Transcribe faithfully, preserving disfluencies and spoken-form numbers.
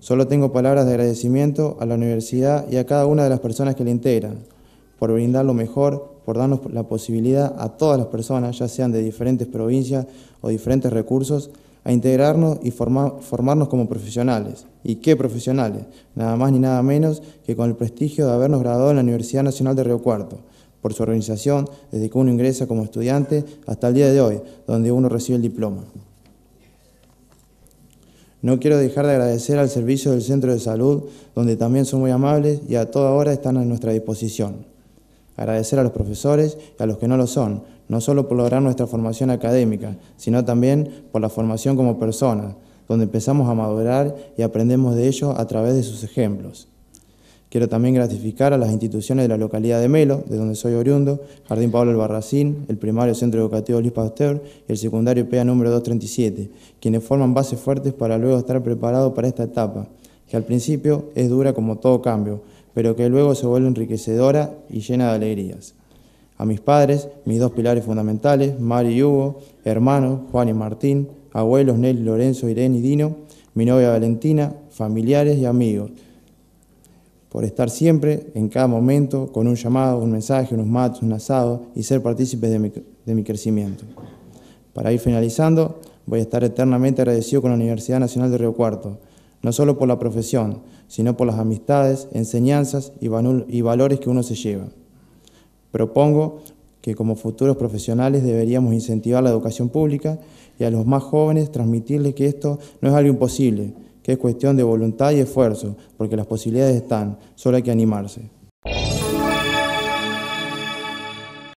Solo tengo palabras de agradecimiento a la universidad y a cada una de las personas que la integran, por brindar lo mejor, por darnos la posibilidad a todas las personas, ya sean de diferentes provincias o diferentes recursos, a integrarnos y formar, formarnos como profesionales. ¿Y qué profesionales? Nada más ni nada menos que con el prestigio de habernos graduado en la Universidad Nacional de Río Cuarto, por su organización, desde que uno ingresa como estudiante hasta el día de hoy, donde uno recibe el diploma. No quiero dejar de agradecer al servicio del Centro de Salud, donde también son muy amables y a toda hora están a nuestra disposición. Agradecer a los profesores y a los que no lo son, no solo por lograr nuestra formación académica, sino también por la formación como personas, donde empezamos a madurar y aprendemos de ellos a través de sus ejemplos. Quiero también gratificar a las instituciones de la localidad de Melo, de donde soy oriundo, Jardín Pablo Albarracín, el primario Centro Educativo Luis Pasteur y el secundario P E A número doscientos treinta y siete, quienes forman bases fuertes para luego estar preparado para esta etapa, que al principio es dura como todo cambio, pero que luego se vuelve enriquecedora y llena de alegrías. A mis padres, mis dos pilares fundamentales, Mari y Hugo, hermanos, Juan y Martín, abuelos, Nelly, Lorenzo, Irene y Dino, mi novia Valentina, familiares y amigos, por estar siempre, en cada momento, con un llamado, un mensaje, unos mates, un asado y ser partícipes de mi, de mi crecimiento. Para ir finalizando, voy a estar eternamente agradecido con la Universidad Nacional de Río Cuarto, no solo por la profesión, sino por las amistades, enseñanzas y, y valores que uno se lleva. Propongo que como futuros profesionales deberíamos incentivar la educación pública y a los más jóvenes transmitirles que esto no es algo imposible, que es cuestión de voluntad y esfuerzo, porque las posibilidades están, solo hay que animarse.